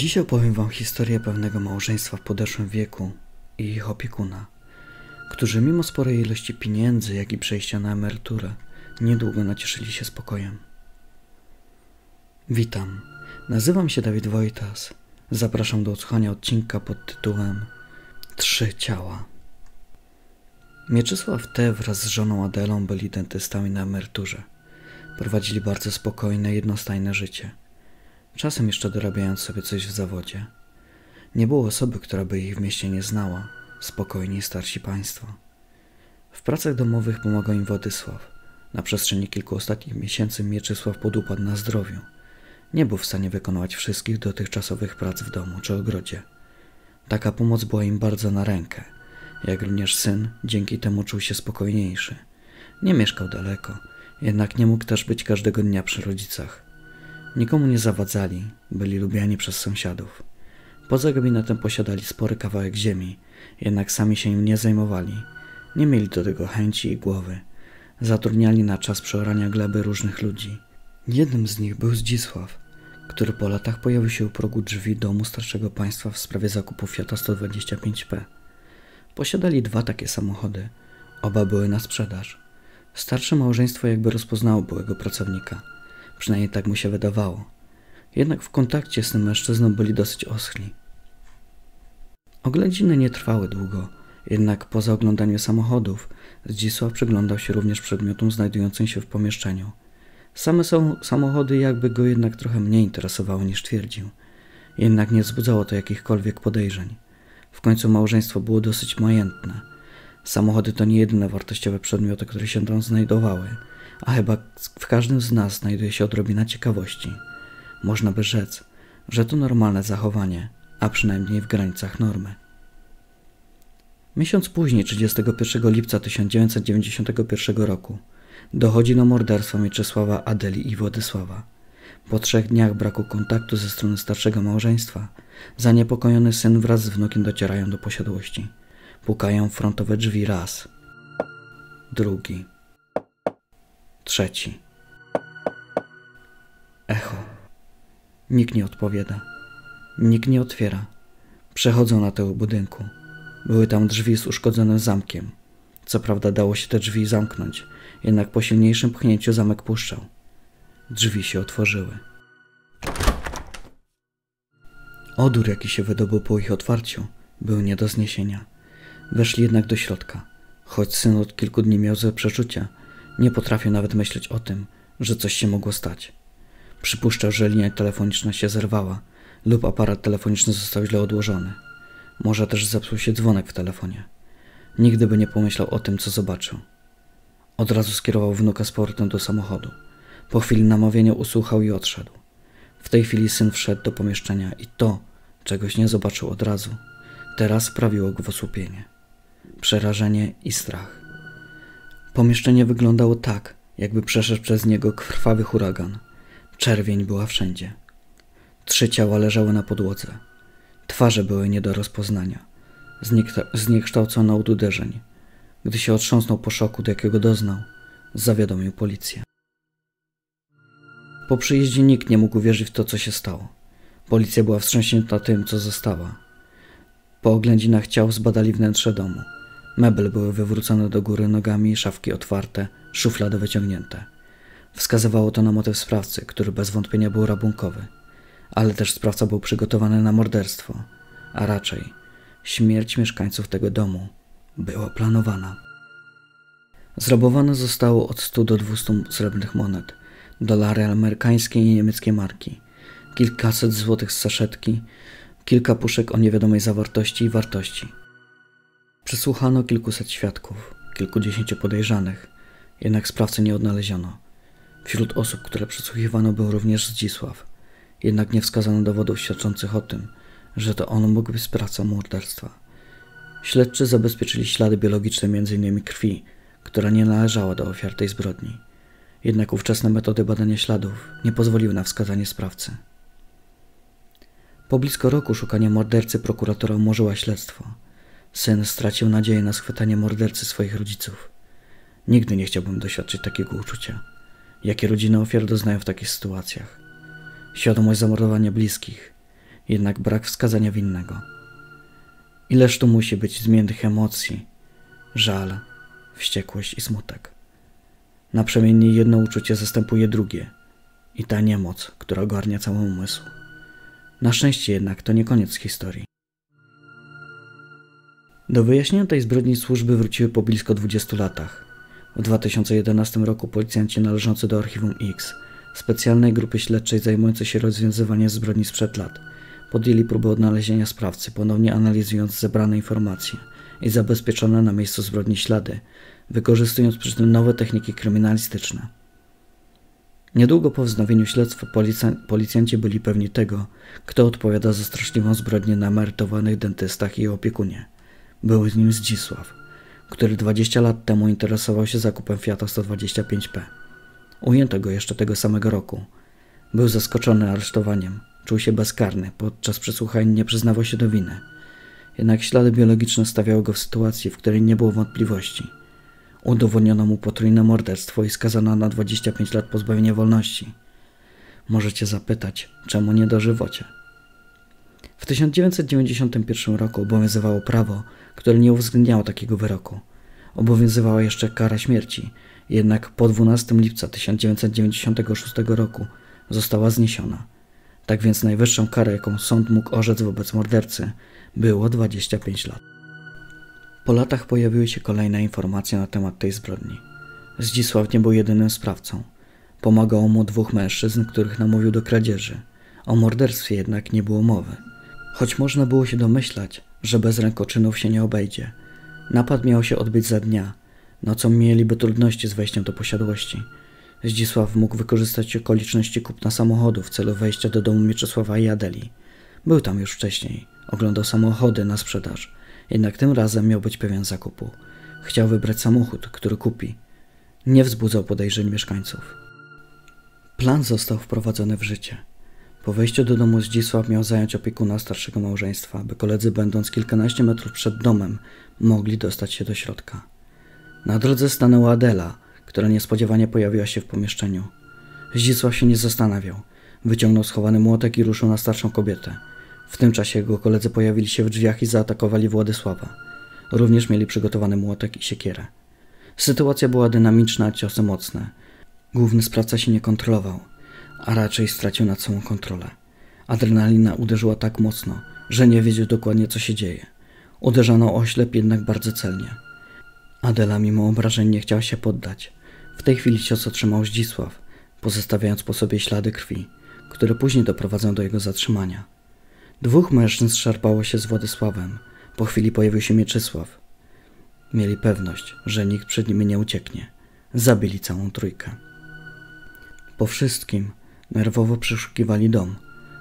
Dziś opowiem wam historię pewnego małżeństwa w podeszłym wieku i ich opiekuna, którzy mimo sporej ilości pieniędzy, jak i przejścia na emeryturę, niedługo nacieszyli się spokojem. Witam, nazywam się Dawid Wojtas. Zapraszam do odsłuchania odcinka pod tytułem Trzy ciała. Mieczysław T. wraz z żoną Adelą byli dentystami na emeryturze. Prowadzili bardzo spokojne, jednostajne życie, czasem jeszcze dorabiając sobie coś w zawodzie. Nie było osoby, która by ich w mieście nie znała, spokojni starsi państwo. W pracach domowych pomagał im Władysław. Na przestrzeni kilku ostatnich miesięcy Mieczysław podupadł na zdrowiu. Nie był w stanie wykonać wszystkich dotychczasowych prac w domu czy ogrodzie. Taka pomoc była im bardzo na rękę, jak również syn dzięki temu czuł się spokojniejszy. Nie mieszkał daleko, jednak nie mógł też być każdego dnia przy rodzicach. Nikomu nie zawadzali, byli lubiani przez sąsiadów. Poza gabinetem posiadali spory kawałek ziemi, jednak sami się im nie zajmowali. Nie mieli do tego chęci i głowy. Zatrudniali na czas przeorania gleby różnych ludzi. Jednym z nich był Zdzisław, który po latach pojawił się u progu drzwi domu starszego państwa w sprawie zakupu Fiata 125P. Posiadali dwa takie samochody. Oba były na sprzedaż. Starsze małżeństwo jakby rozpoznało byłego pracownika. Przynajmniej tak mu się wydawało. Jednak w kontakcie z tym mężczyzną byli dosyć oschli. Oględziny nie trwały długo, jednak poza oglądaniem samochodów Zdzisław przyglądał się również przedmiotom znajdującym się w pomieszczeniu. Same samochody jakby go jednak trochę mniej interesowały niż twierdził. Jednak nie wzbudzało to jakichkolwiek podejrzeń. W końcu małżeństwo było dosyć majętne. Samochody to nie jedyne wartościowe przedmioty, które się tam znajdowały, a chyba w każdym z nas znajduje się odrobina ciekawości. Można by rzec, że to normalne zachowanie, a przynajmniej w granicach normy. Miesiąc później, 31 lipca 1991 roku, dochodzi do morderstwa Mieczysława, Adeli i Władysława. Po 3 dniach braku kontaktu ze strony starszego małżeństwa, zaniepokojony syn wraz z wnukiem docierają do posiadłości. Pukają w frontowe drzwi raz, drugi, trzeci. Echo. Nikt nie odpowiada. Nikt nie otwiera. Przechodzą na tył budynku. Były tam drzwi z uszkodzonym zamkiem. Co prawda dało się te drzwi zamknąć, jednak po silniejszym pchnięciu zamek puszczał. Drzwi się otworzyły. Odór, jaki się wydobył po ich otwarciu, był nie do zniesienia. Weszli jednak do środka. Choć syn od kilku dni miał złe przeczucia, nie potrafił nawet myśleć o tym, że coś się mogło stać. Przypuszczał, że linia telefoniczna się zerwała lub aparat telefoniczny został źle odłożony. Może też zepsuł się dzwonek w telefonie. Nigdy by nie pomyślał o tym, co zobaczył. Od razu skierował wnuka z powrotem do samochodu. Po chwili namawienia usłuchał i odszedł. W tej chwili syn wszedł do pomieszczenia i to, czegoś nie zobaczył od razu, teraz sprawiło go w osłupienie. Przerażenie i strach. Pomieszczenie wyglądało tak, jakby przeszedł przez niego krwawy huragan. Czerwień była wszędzie. 3 ciała leżały na podłodze. Twarze były nie do rozpoznania. Zniekształcona od uderzeń. Gdy się otrząsnął po szoku, do jakiego doznał, zawiadomił policję. Po przyjeździe nikt nie mógł uwierzyć w to, co się stało. Policja była wstrząśnięta tym, co została. Po oględzinach ciał zbadali wnętrze domu. Meble były wywrócone do góry nogami, szafki otwarte, szuflady wyciągnięte. Wskazywało to na motyw sprawcy, który bez wątpienia był rabunkowy. Ale też sprawca był przygotowany na morderstwo, a raczej śmierć mieszkańców tego domu była planowana. Zrabowane zostało od 100 do 200 srebrnych monet, dolary amerykańskiej i niemieckiej marki, kilkaset złotych z saszetki, kilka puszek o niewiadomej zawartości i wartości. Przesłuchano kilkuset świadków, kilkudziesięciu podejrzanych, jednak sprawcy nie odnaleziono. Wśród osób, które przesłuchiwano, był również Zdzisław, jednak nie wskazano dowodów świadczących o tym, że to on mógł być sprawcą morderstwa. Śledczy zabezpieczyli ślady biologiczne, m.in. krwi, która nie należała do ofiar tej zbrodni. Jednak ówczesne metody badania śladów nie pozwoliły na wskazanie sprawcy. Po blisko roku szukania mordercy prokuratura umorzyła śledztwo. Syn stracił nadzieję na schwytanie mordercy swoich rodziców. Nigdy nie chciałbym doświadczyć takiego uczucia, jakie rodziny ofiar doznają w takich sytuacjach. Świadomość zamordowania bliskich, jednak brak wskazania winnego. Ileż tu musi być zmiennych emocji, żal, wściekłość i smutek. Naprzemiennie jedno uczucie zastępuje drugie i ta niemoc, która ogarnia cały umysł. Na szczęście jednak to nie koniec historii. Do wyjaśnienia tej zbrodni służby wróciły po blisko 20 latach. W 2011 roku policjanci należący do Archiwum X, specjalnej grupy śledczej zajmującej się rozwiązywaniem zbrodni sprzed lat, podjęli próbę odnalezienia sprawcy, ponownie analizując zebrane informacje i zabezpieczone na miejscu zbrodni ślady, wykorzystując przy tym nowe techniki kryminalistyczne. Niedługo po wznowieniu śledztwa policjanci byli pewni tego, kto odpowiada za straszliwą zbrodnię na emerytowanych dentystach i opiekunie. Był z nim Zdzisław, który 20 lat temu interesował się zakupem Fiata 125P. Ujęto go jeszcze tego samego roku. Był zaskoczony aresztowaniem, czuł się bezkarny, podczas przesłuchań nie przyznawał się do winy. Jednak ślady biologiczne stawiały go w sytuacji, w której nie było wątpliwości. Udowodniono mu potrójne morderstwo i skazano na 25 lat pozbawienia wolności. Możecie zapytać, czemu nie dożywocie? W 1991 roku obowiązywało prawo, które nie uwzględniało takiego wyroku. Obowiązywała jeszcze kara śmierci, jednak po 12 lipca 1996 roku została zniesiona. Tak więc najwyższą karę, jaką sąd mógł orzec wobec mordercy, było 25 lat. Po latach pojawiły się kolejne informacje na temat tej zbrodni. Zdzisław nie był jedynym sprawcą. Pomagało mu dwóch mężczyzn, których namówił do kradzieży. O morderstwie jednak nie było mowy. Choć można było się domyślać, że bez rękoczynów się nie obejdzie. Napad miał się odbyć za dnia, nocą mieliby trudności z wejściem do posiadłości. Zdzisław mógł wykorzystać okoliczności kupna samochodu w celu wejścia do domu Mieczysława i Adeli. Był tam już wcześniej, oglądał samochody na sprzedaż, jednak tym razem miał być pewien zakupu. Chciał wybrać samochód, który kupi. Nie wzbudzał podejrzeń mieszkańców. Plan został wprowadzony w życie. Po wejściu do domu Zdzisław miał zająć opiekuna starszego małżeństwa, aby koledzy będąc kilkanaście metrów przed domem mogli dostać się do środka. Na drodze stanęła Adela, która niespodziewanie pojawiła się w pomieszczeniu. Zdzisław się nie zastanawiał. Wyciągnął schowany młotek i ruszył na starszą kobietę. W tym czasie jego koledzy pojawili się w drzwiach i zaatakowali Władysława. Również mieli przygotowany młotek i siekierę. Sytuacja była dynamiczna, a ciosy mocne. Główny sprawca się nie kontrolował, a raczej stracił nad sobą kontrolę. Adrenalina uderzyła tak mocno, że nie wiedział dokładnie, co się dzieje. Uderzano oślep, jednak bardzo celnie. Adela mimo obrażeń nie chciała się poddać. W tej chwili cios otrzymał Zdzisław, pozostawiając po sobie ślady krwi, które później doprowadzą do jego zatrzymania. Dwóch mężczyzn szarpało się z Władysławem. Po chwili pojawił się Mieczysław. Mieli pewność, że nikt przed nimi nie ucieknie. Zabili całą trójkę. Po wszystkim nerwowo przeszukiwali dom.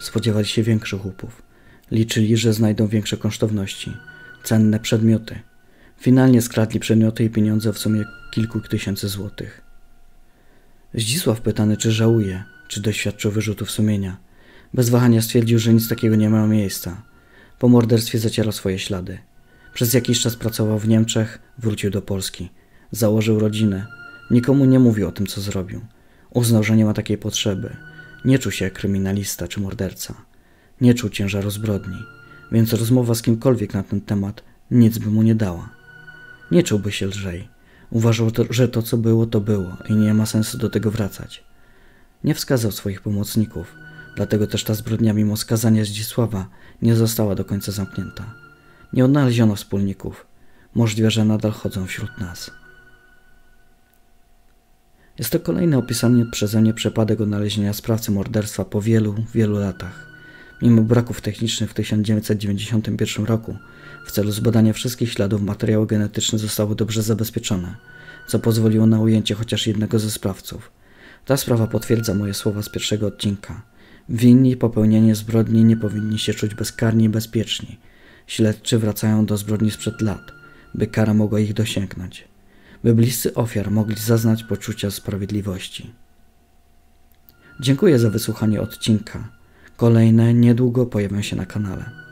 Spodziewali się większych łupów. Liczyli, że znajdą większe kosztowności, cenne przedmioty. Finalnie skradli przedmioty i pieniądze w sumie kilku tysięcy złotych. Zdzisław pytany, czy żałuje, czy doświadczył wyrzutów sumienia, bez wahania stwierdził, że nic takiego nie miało miejsca. Po morderstwie zaciera swoje ślady. Przez jakiś czas pracował w Niemczech, wrócił do Polski. Założył rodzinę. Nikomu nie mówił o tym, co zrobił. Uznał, że nie ma takiej potrzeby. Nie czuł się jak kryminalista czy morderca. Nie czuł ciężaru zbrodni, więc rozmowa z kimkolwiek na ten temat nic by mu nie dała. Nie czułby się lżej. Uważał, że to, co było, to było i nie ma sensu do tego wracać. Nie wskazał swoich pomocników, dlatego też ta zbrodnia mimo skazania Zdzisława nie została do końca zamknięta. Nie odnaleziono wspólników. Możliwe, że nadal chodzą wśród nas. Jest to kolejny opisany przeze mnie przypadek odnalezienia sprawcy morderstwa po wielu, wielu latach. Mimo braków technicznych w 1991 roku, w celu zbadania wszystkich śladów materiały genetyczne zostały dobrze zabezpieczone, co pozwoliło na ujęcie chociaż jednego ze sprawców. Ta sprawa potwierdza moje słowa z pierwszego odcinka. Winni popełnienia zbrodni nie powinni się czuć bezkarni i bezpieczni. Śledczy wracają do zbrodni sprzed lat, by kara mogła ich dosięgnąć. By bliscy ofiar mogli zaznać poczucia sprawiedliwości. Dziękuję za wysłuchanie odcinka. Kolejne niedługo pojawią się na kanale.